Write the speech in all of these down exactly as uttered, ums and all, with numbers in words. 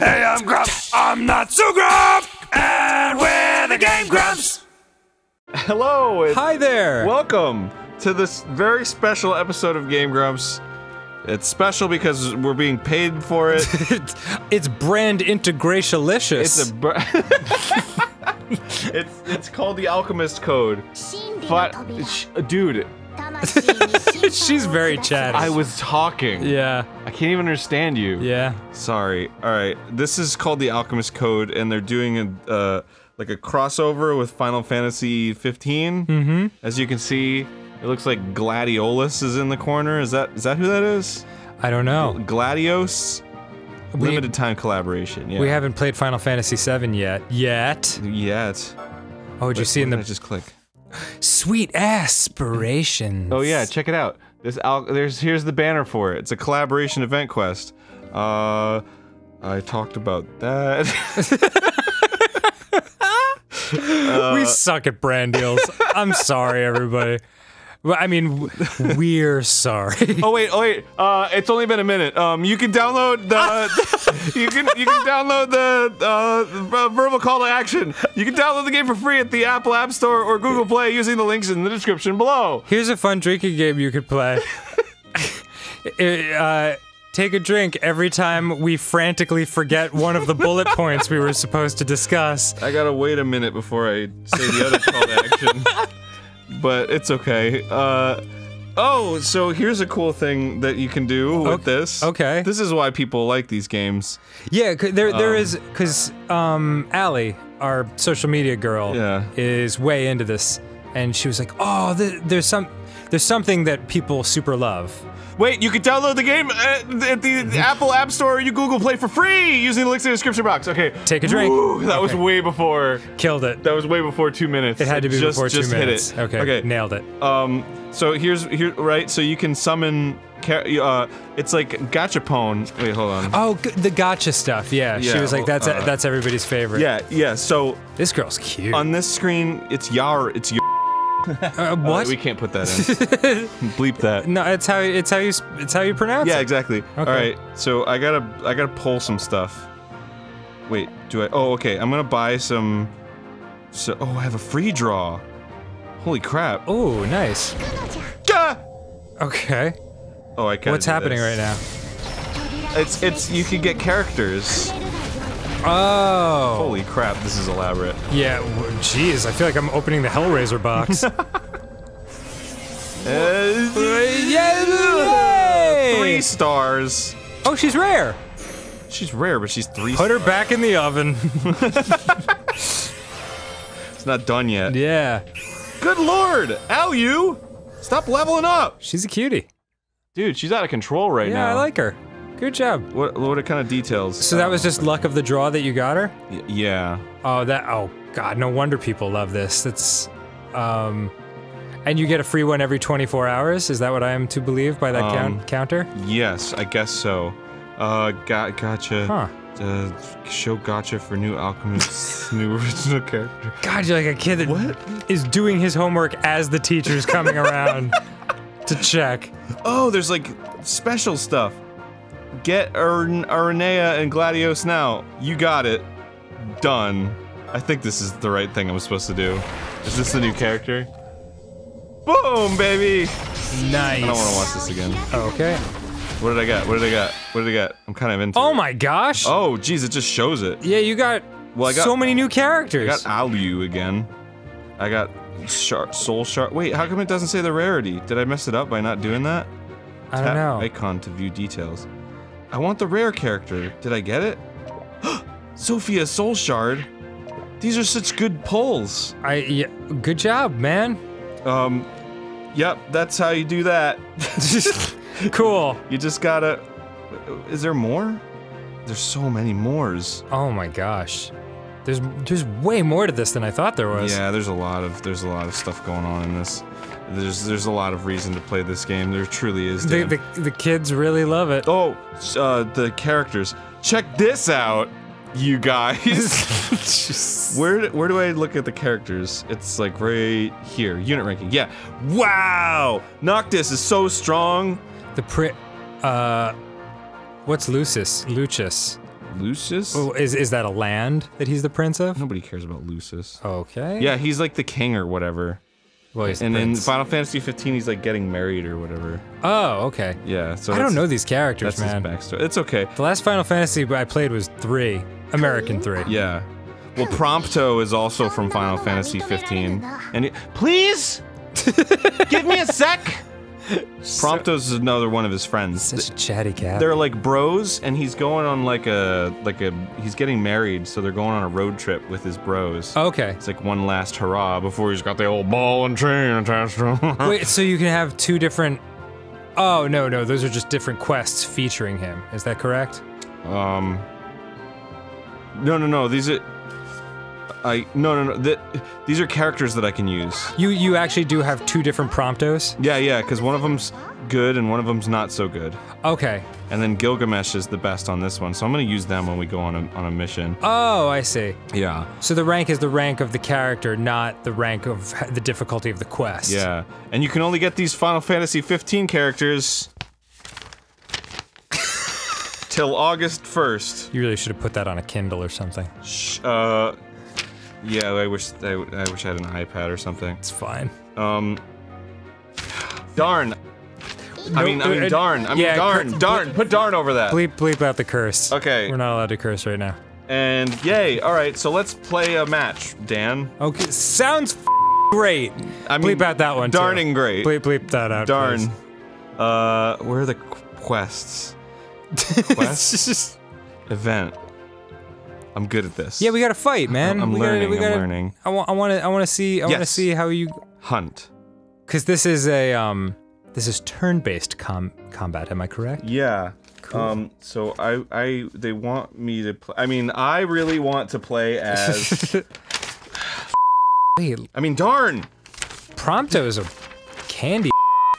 Hey, I'm Grumps. I'm not so Grump, and we're the Game Grumps. Hello. And hi there. Welcome to this very special episode of Game Grumps. It's special because we're being paid for it. It's brand integrationalicious. It's a. Br it's it's called The Alchemist Code. But, dude. She's very chatty. I was talking. Yeah. I can't even understand you. Yeah. Sorry. All right. This is called The Alchemist Code, and they're doing a uh, like a crossover with Final Fantasy fifteen. Mm-hmm. As you can see, it looks like Gladiolus is in the corner. Is that is that who that is? I don't know. Gladios. We, limited time collaboration. Yeah. We haven't played Final Fantasy seven yet. Yet. Yet. Oh, did but, you see in the? Just click. Sweet aspirations. Oh yeah, check it out. This al there's here's the banner for it. It's a collaboration event quest. Uh, I talked about that. uh, we suck at brand deals. I'm sorry, everybody. I mean, we're sorry. Oh wait, oh wait. Uh, it's only been a minute. Um, you can download the. you can you can download the uh, verbal call to action. You can download the game for free at the Apple App Store or Google Play using the links in the description below. Here's a fun drinking game you could play. it, uh, take a drink every time we frantically forget one of the bullet points we were supposed to discuss. I gotta wait a minute before I say the other call to action. But it's okay. Uh, oh, so here's a cool thing that you can do with okay. this. Okay. This is why people like these games. Yeah, there, there um, is, because um, Allie, our social media girl, yeah. is way into this, and she was like, "Oh, th there's some, there's something that people super love." Wait, you can download the game at, at the, the Apple App Store or you Google Play for free using the links in the description box. Okay. Take a drink. Ooh, that okay. was way before. Killed it. That was way before two minutes. It had to be just, before two just minutes. Hit it. Okay. Okay. Nailed it. Um. So here's here right. So you can summon. Uh, it's like gachapon. Wait, hold on. Oh, g the gacha stuff. Yeah. yeah she was like, that's uh, a, that's everybody's favorite. Yeah. Yeah. So this girl's cute. On this screen, it's yar. It's yar. Uh, what? Uh, we can't put that in. Bleep that. No, it's how it's how you it's how you pronounce it. Yeah, exactly. Okay. All right. So I gotta I gotta pull some stuff. Wait, do I? Oh, okay. I'm gonna buy some. So, oh, I have a free draw. Holy crap! Oh, nice. Ah! Okay. Oh, I can't. What's happening right now? It's it's you can get characters. Oh! Holy crap! This is elaborate. Yeah, jeez, I feel like I'm opening the Hellraiser box. uh, three stars. Oh, she's rare. She's rare, but she's three. Put stars. her back in the oven. It's not done yet. Yeah. Good lord, Al, you stop leveling up. She's a cutie, dude. She's out of control right yeah, now. Yeah, I like her. Good job. What what kind of details? So that was just luck of the draw that you got her? Y yeah. Oh that oh god, no wonder people love this. That's um and you get a free one every twenty-four hours? Is that what I am to believe by that um, count counter? Yes, I guess so. Uh got gotcha. Huh. Uh, show gotcha for new alchemists, new original character. God, you're like a kid that what? is doing his homework as the teacher's coming around to check. Oh, there's like special stuff. Get Aranea and Gladiolus now. You got it. Done. I think this is the right thing I'm supposed to do. Is this the new character? Boom, baby! Nice. I don't want to watch this again. Oh, okay. What did I got? What did I got? What did I got? I'm kind of into Oh it. my gosh! Oh, geez, it just shows it. Yeah, you got, well, I got so many new characters. I got Alu again. I got Sharp, Soul Sharp. Wait, how come it doesn't say the rarity? Did I mess it up by not doing that? I don't Tap know. Icon to view details. I want the rare character. Did I get it? Sophia Soul Shard. These are such good pulls. I yeah, good job, man. Um, yep, that's how you do that. Cool. You just gotta. Is there more? There's so many mores. Oh my gosh. There's there's way more to this than I thought there was. Yeah, there's a lot of there's a lot of stuff going on in this. There's there's a lot of reason to play this game. There truly is. The, the the kids really love it. Oh, uh, the characters. Check this out, you guys. where where do I look at the characters? It's like right here. Unit ranking. Yeah. Wow. Noctis is so strong. The pri. Uh, what's Lucis? Lucis. Lucis? Oh, is, is that a land that he's the prince of? Nobody cares about Lucis. Okay. Yeah, he's like the king or whatever. Well, he's and prince. In Final Fantasy fifteen, he's like getting married or whatever. Oh, okay. Yeah. So I don't know these characters, that's man. That's his backstory. It's okay. The last Final Fantasy I played was three. American three. Yeah. Well, Prompto is also from Final Fantasy fifteen. And he, please! Give me a sec! Prompto's is another one of his friends. Such a chatty cat. They're like bros, and he's going on like a like a he's getting married, so they're going on a road trip with his bros. Okay. It's like one last hurrah before he's got the old ball and chain attached to him. Wait, so you can have two different? Oh no, no, those are just different quests featuring him. Is that correct? Um. No, no, no. These are. I no no no. The, these are characters that I can use. You you actually do have two different Promptos? Yeah yeah, because one of them's good and one of them's not so good. Okay. And then Gilgamesh is the best on this one, so I'm gonna use them when we go on a on a mission. Oh, I see. Yeah. So the rank is the rank of the character, not the rank of the difficulty of the quest. Yeah. And you can only get these Final Fantasy fifteen characters till August first. You really should have put that on a Kindle or something. Shh. Uh. Yeah, I wish I, I wish I had an iPad or something. It's fine. Um, darn. I mean, I mean, darn. I mean, yeah, darn, put, darn. Put darn over that. Bleep, bleep out the curse. Okay. We're not allowed to curse right now. And yay! All right, so let's play a match, Dan. Okay, sounds f great. I mean, bleep out that one. Darning too. Great. Bleep, bleep that out. Darn. Please. Uh, where are the quests? Quests. Event. I'm good at this. Yeah, we gotta fight, man. I'm we learning. Gotta, we gotta, I'm learning. I want. I want to. I want to see. I yes. want to see how you hunt. Because this is a um, this is turn-based com combat. Am I correct? Yeah. Cool. Um. So I. I. They want me to play. I mean, I really want to play as. Wait. I mean, darn. Prompto is a candy.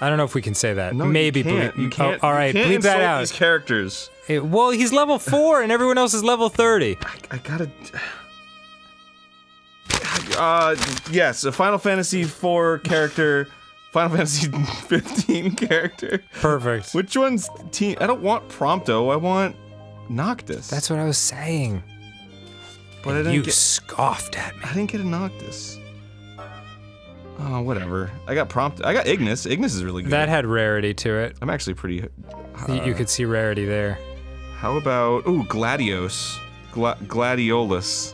I don't know if we can say that. No, maybe. You can't. You can't oh, all right. You can't bleep that out. These characters. It, well, he's level four, and everyone else is level thirty. I, I gotta. Uh, yes, a Final Fantasy four character, Final Fantasy fifteen character. Perfect. Which one's team? I don't want Prompto. I want Noctis. That's what I was saying. But and I didn't you get, scoffed at me. I didn't get a Noctis. Oh, whatever. I got Prompto. I got Ignis. Ignis is really good. That had rarity to it. I'm actually pretty. Uh, you could see rarity there. How about ooh, Gladios, Gla Gladiolus?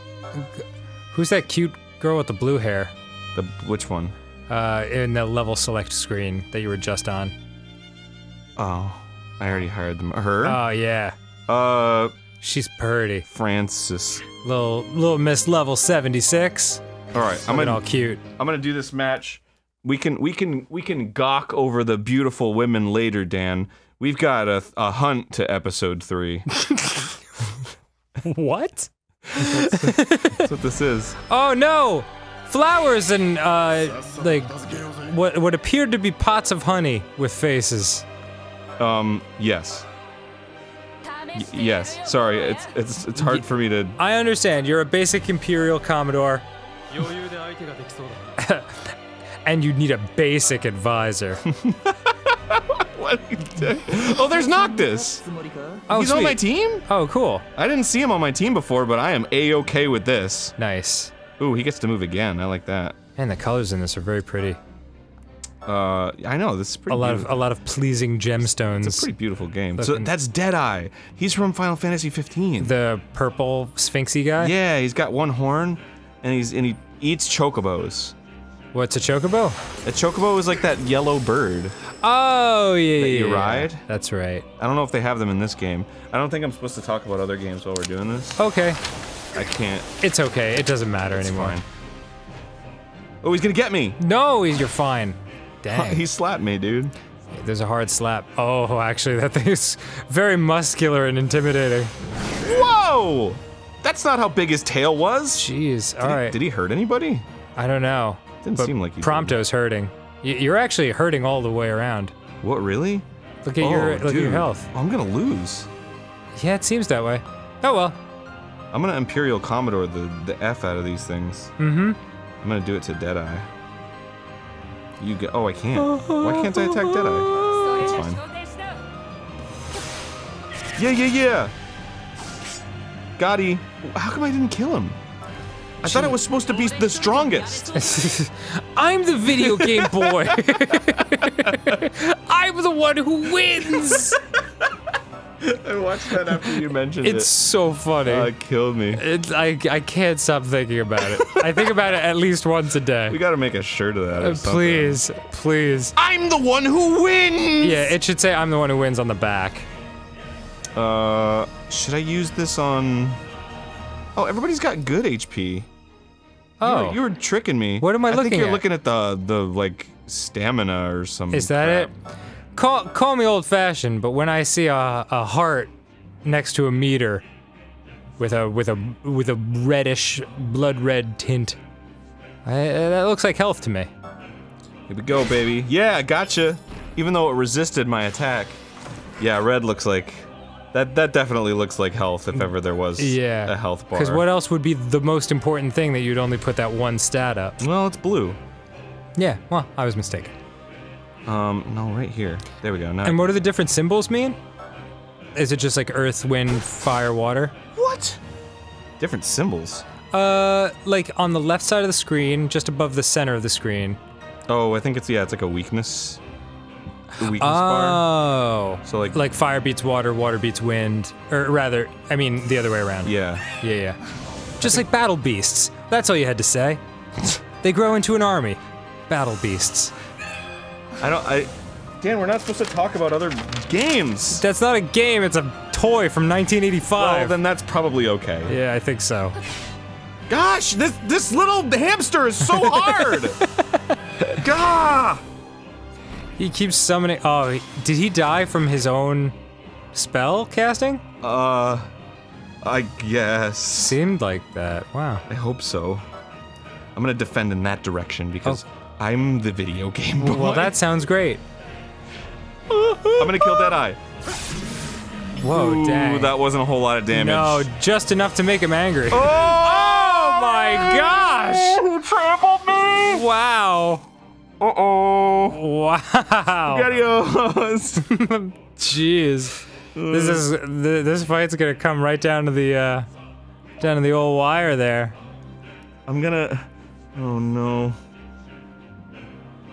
Who's that cute girl with the blue hair? The which one? Uh, in the level select screen that you were just on. Oh, I already hired them. Her? Oh yeah. Uh, she's pretty. Francis. Little little Miss Level seventy-six. All right, I'm gonna all cute. I'm gonna do this match. We can we can we can gawk over the beautiful women later, Dan. We've got a, a hunt to episode three. What? That's, that's what this is. Oh no! Flowers and, uh, like, what, what appeared to be pots of honey with faces. Um, yes. Y yes, sorry, it's, it's, it's hard for me to... I understand, you're a basic Imperial Commodore. And you need a basic advisor. Oh, there's Noctis! Oh, he's sweet. On my team? Oh, cool. I didn't see him on my team before, but I am A-okay with this. Nice. Ooh, he gets to move again. I like that. And the colors in this are very pretty. Uh, I know, this is pretty a lot beautiful. Of A lot of pleasing gemstones. It's a pretty beautiful game. Looking. So that's Deadeye. He's from Final Fantasy fifteen. The purple sphinxy guy? Yeah, he's got one horn, and, he's, and he eats chocobos. What's a chocobo? A chocobo is like that yellow bird. Oh, yeah, that you yeah, ride. That's right. I don't know if they have them in this game. I don't think I'm supposed to talk about other games while we're doing this. Okay. I can't. It's okay. It doesn't matter it's anymore. Fine. Oh, he's gonna get me. No, he's, you're fine. Dang. He slapped me, dude. There's a hard slap. Oh, actually, that thing is very muscular and intimidating. Whoa! That's not how big his tail was. Jeez. All did right. He, did he hurt anybody? I don't know. Didn't but seem like you Prompto's did. Hurting. You're actually hurting all the way around. What, really? Look at oh, your look at your health. I'm gonna lose. Yeah, it seems that way. Oh well. I'm gonna Imperial Commodore the the F out of these things. Mm-hmm. I'm gonna do it to Deadeye. You go. Oh, I can't. Why can't I attack Deadeye? That's fine. Yeah, yeah, yeah. Gotti, how come I didn't kill him? I thought it was supposed to be the strongest. I'm the video game boy. I'm the one who wins. I watched that after you mentioned it. It's so funny. Oh, it killed me. It, I, I can't stop thinking about it. I think about it at least once a day. We gotta make a shirt of that or uh, please, something. Please. I'm the one who wins! Yeah, it should say I'm the one who wins on the back. Uh, should I use this on... Oh, everybody's got good H P. Oh. You were, you were tricking me. What am I, I looking at? I think you're at? looking at the, the, like, stamina or something. Is that crap. it? Call, call me old-fashioned, but when I see a, a heart next to a meter with a with a with a reddish blood red tint, I, uh, that looks like health to me. Here we go, baby. Yeah, gotcha. Even though it resisted my attack, yeah, red looks like that. That definitely looks like health, if ever there was yeah. a health bar. Because what else would be the most important thing that you'd only put that one stat up? Well, it's blue. Yeah. Well, I was mistaken. Um, no, right here. There we go. Now and what do the different symbols mean? Is it just like earth, wind, fire, water? What? Different symbols? Uh, like on the left side of the screen, just above the center of the screen. Oh, I think it's, yeah, it's like a weakness. The weakness oh. bar. Oh. So like- Like fire beats water, water beats wind. Or rather, I mean, the other way around. Yeah. Yeah, yeah. Just like Battle Beasts. That's all you had to say. They grow into an army. Battle Beasts. I don't- I- Dan, we're not supposed to talk about other games! That's not a game, it's a toy from nineteen eighty-five! Well, then that's probably okay. Yeah, I think so. Gosh, this- this little hamster is so hard! Gah! He keeps summoning- oh, did he die from his own spell casting? Uh... I guess. Seemed like that, wow. I hope so. I'm gonna defend in that direction, because- oh. I'm the video game boy. Well, that sounds great. I'm gonna kill Deadeye. Whoa, Ooh, dang. That wasn't a whole lot of damage. No, just enough to make him angry. Oh, oh my gosh! You trampled me! Wow. Uh-oh. Wow. Gladiolus. Jeez. This is, this fight's gonna come right down to the, uh, down to the old wire there. I'm gonna... Oh, no.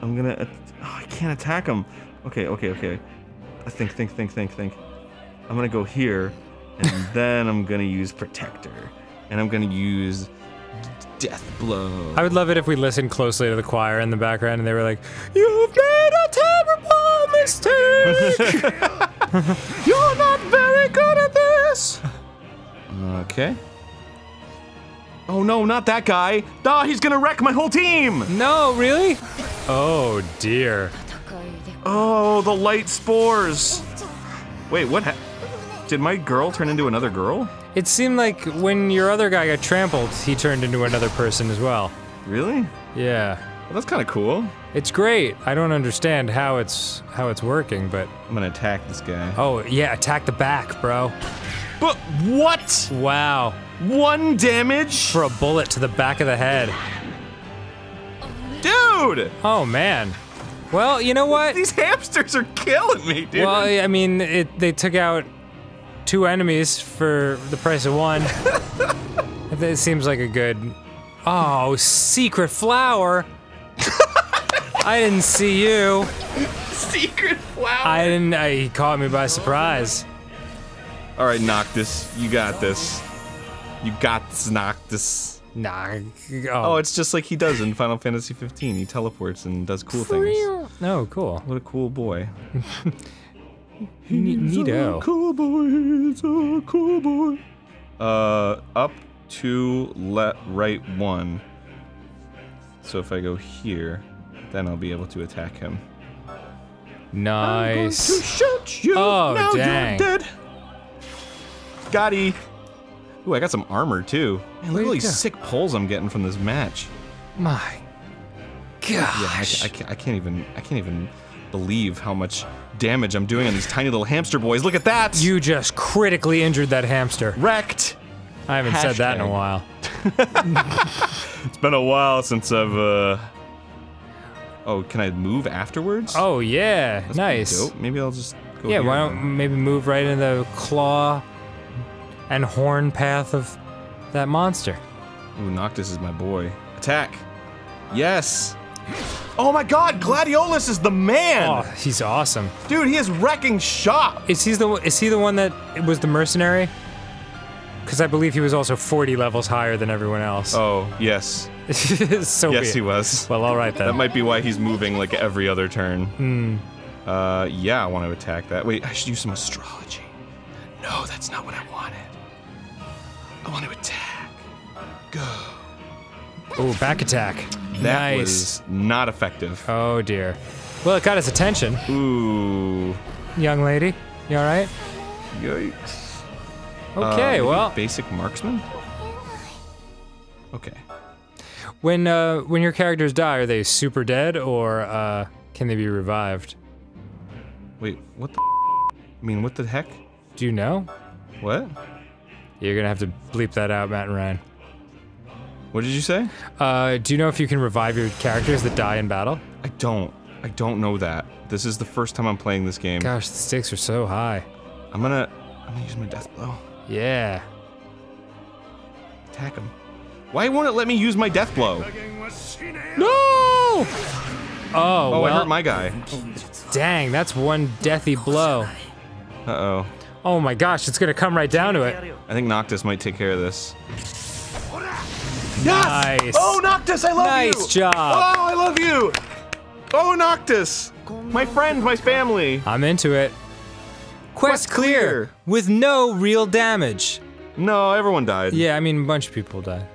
I'm gonna. Oh, I can't attack him. Okay, okay, okay. I think, think, think, think, think. I'm gonna go here, and then I'm gonna use Protector, and I'm gonna use Death Blow. I would love it if we listened closely to the choir in the background, and they were like, "You've made a terrible mistake. You're not very good at this." Okay. Oh no, not that guy! Ah, he's gonna wreck my whole team! No, really? Oh dear. Oh, the light spores! Wait, what ha- Did my girl turn into another girl? It seemed like when your other guy got trampled, he turned into another person as well. Really? Yeah. Well, that's kinda cool. It's great. I don't understand how it's- how it's working, but... I'm gonna attack this guy. Oh, yeah, attack the back, bro. But what?! Wow. One damage for a bullet to the back of the head. Dude! Oh man. Well, you know what? These hamsters are killing me, dude. Well, I mean, it, they took out two enemies for the price of one. It seems like a good. Oh, secret flower. I didn't see you. Secret flower. I didn't. Uh, he caught me by surprise. All right, Noctis, you got this. You got Noctis. Nah. Oh. oh, it's just like he does in Final Fantasy fifteen. He teleports and does cool For things. Real? Oh, cool. What a cool boy. He's Neato. A cool boy, he's a cool boy. Uh, up, two, left, right, one. So if I go here, then I'll be able to attack him. Nice. I'm going to shoot you. Oh, now dang. You're dead. Gotti. Ooh, I got some armor too. Man, look at all these sick pulls I'm getting from this match. My gosh. Yeah, I, I, can't, I can't even, I can't even believe how much damage I'm doing on these tiny little hamster boys. Look at that! You just critically injured that hamster. Wrecked! I haven't Hashtag. said that in a while. It's been a while since I've, uh... Oh, can I move afterwards? Oh, yeah. That's nice. Dope. Maybe I'll just go Yeah, here why don't and... maybe move right into the claw... and horn path of that monster. Ooh, Noctis is my boy. Attack! Yes! Oh my god, Gladiolus is the man! Oh, he's awesome. Dude, he is wrecking shop! Is he the, is he the one that was the mercenary? Because I believe he was also forty levels higher than everyone else. Oh, yes. So yes, weird. He was. Well, alright then. That might be why he's moving like every other turn. Hmm. Uh, yeah, I want to attack that. Wait, I should use some astrology. No, that's not what I wanted. I want to attack. Go. Oh, back attack. That nice. Was not effective. Oh dear. Well, it got his attention. Ooh. Young lady, you alright? Yikes. Okay, uh, well. Basic marksman? Okay. When, uh, when your characters die, are they super dead, or, uh, can they be revived? Wait, what the I mean, what the heck? Do you know? What? You're gonna have to bleep that out, Matt and Ryan. What did you say? Uh, do you know if you can revive your characters that die in battle? I don't. I don't know that. This is the first time I'm playing this game. Gosh, the stakes are so high. I'm gonna... I'm gonna use my death blow. Yeah. Attack him. Why won't it let me use my death blow? No! Oh, oh well. I hurt my guy. Dang, that's one deathy blow. Uh-oh. Oh my gosh, it's gonna come right down to it. I think Noctis might take care of this. Yes! Nice. Oh, Noctis, I love nice you! Nice job! Oh, I love you! Oh, Noctis! My friend, my family! I'm into it. Quest, Quest clear. clear! With no real damage. No, everyone died. Yeah, I mean, a bunch of people died.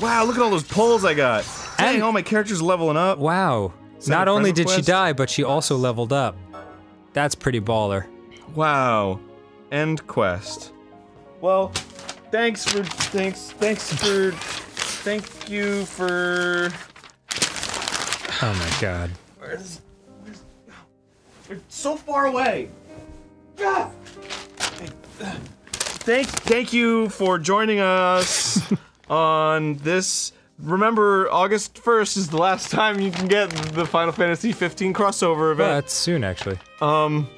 Wow, look at all those pulls I got! Dang, and all my characters are leveling up. Wow. Not only did Quest? she die, but she also leveled up. That's pretty baller. Wow. End quest. Well... Thanks for, thanks, thanks for, thank you for... Oh my god. Where's, where's, they're so far away. Ah! Thank, thank you for joining us on this. Remember, August first is the last time you can get the Final Fantasy fifteen crossover event. Well, that's soon, actually. Um...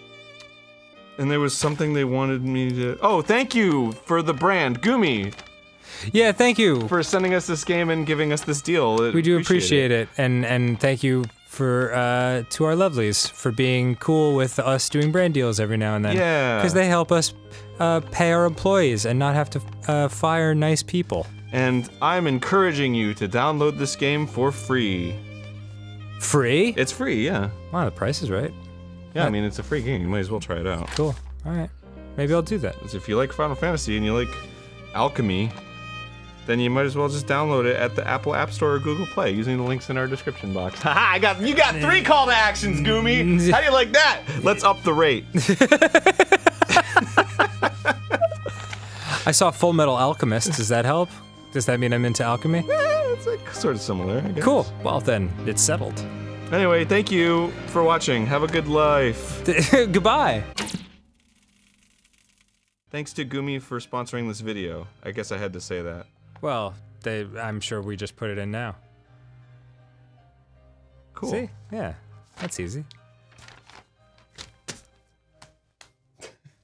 And there was something they wanted me to... Oh, thank you for the brand, Gumi! Yeah, thank you! For sending us this game and giving us this deal. It, we do appreciate, appreciate it. it, and and thank you for uh, to our lovelies for being cool with us doing brand deals every now and then. Yeah! Because they help us uh, pay our employees and not have to uh, fire nice people. And I'm encouraging you to download this game for free. Free? It's free, yeah. Wow, the price is right. Yeah, I mean, it's a free game. You might as well try it out. Cool. All right. Maybe I'll do that. If you like Final Fantasy and you like alchemy, then you might as well just download it at the Apple App Store or Google Play using the links in our description box. Haha, I got- you got three call to actions, Gumi! How do you like that? Let's up the rate. I saw Full Metal Alchemist. Does that help? Does that mean I'm into alchemy? Yeah, it's like sort of similar, I guess. Cool. Well, then, it's settled. Anyway, thank you for watching. Have a good life. Goodbye. Thanks to Gumi for sponsoring this video. I guess I had to say that. Well, they, I'm sure we just put it in now. Cool. See? Yeah. That's easy.